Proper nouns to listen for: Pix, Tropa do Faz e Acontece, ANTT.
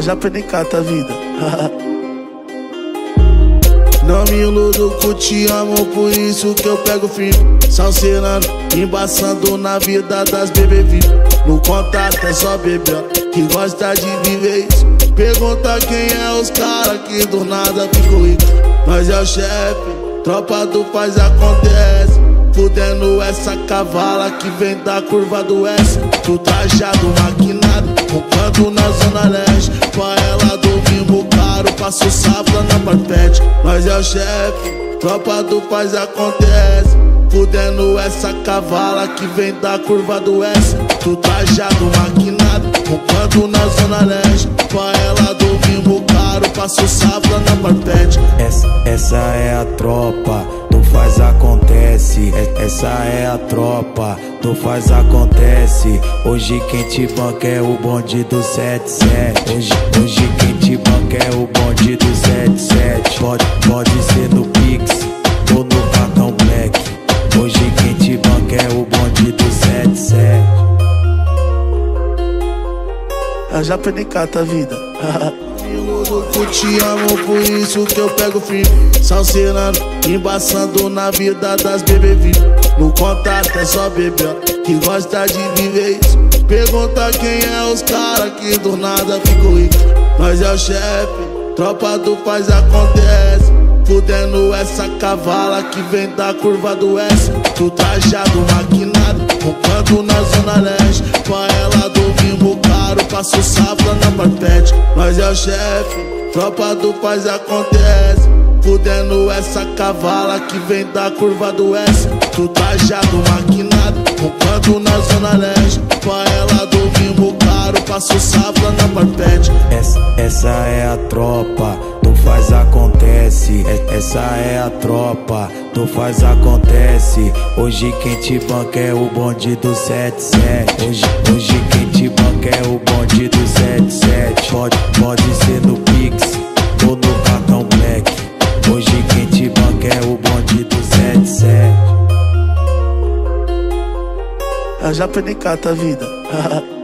já predicata a vida. Não me iludo que te amo, por isso que eu pego firme. Sancerando, embaçando na vida das bebê VIP. No contato é só bebê que gosta de viver isso. Pergunta quem é os caras que do nada ficam rico. Nós é o chefe, tropa do faz e acontece. Fudendo essa cavala que vem da curva do S. Tu trajado, maquinado, roubando na zona leste. Pra ela domingo caro, passo sábado na parpete. Nós é o chefe, tropa do faz e acontece. Fudendo essa cavala que vem da curva do S. Tu trajado, maquinado, roubando na zona leste. Pra ela domingo caro, passo sábado na parpete. Essa é a tropa faz acontece, essa é a tropa do faz acontece. Hoje quem te banca é o bonde do 77. Hoje quem te banca é o bonde do 77. Pode ser no Pix ou no cartão black. Hoje quem te banca é o bonde do 77. Eu já predicata a vida. Eu te amo, por isso que eu pego firme. Salseirando, embaçando na vida das bebê VIP. No contato é só bebê que gosta de viver isso. Pergunta quem é os caras que do nada ficam rico. Nós é o chefe, tropa do faz e acontece. Fudendo essa cavala que vem da curva do S. Tu trajado, maquinado, roubando na zona leste. Pra ela domingo caro, passo sábado na parpete. Nós é o chefe, tropa do faz e acontece. Fudendo essa cavala que vem da curva do S. Tu trajado, maquinado, roubando na zona leste. Pra ela domingo caro, passo sábado na parpete. Essa é a tropa do faz e acontece. Essa é a tropa do faz e acontece. Hoje quem te banca é o bonde do 77. Hoje quem te banca é o bonde do 77. Pode ser no Pix ou no cartão black. Hoje quem te banca é o bonde do 77. Eu já predicata a vida.